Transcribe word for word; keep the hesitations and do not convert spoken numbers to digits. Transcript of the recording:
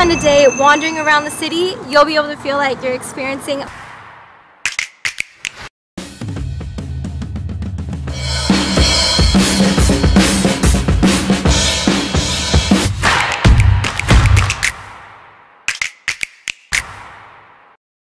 spend a day wandering around the city, you'll be able to feel like you're experiencing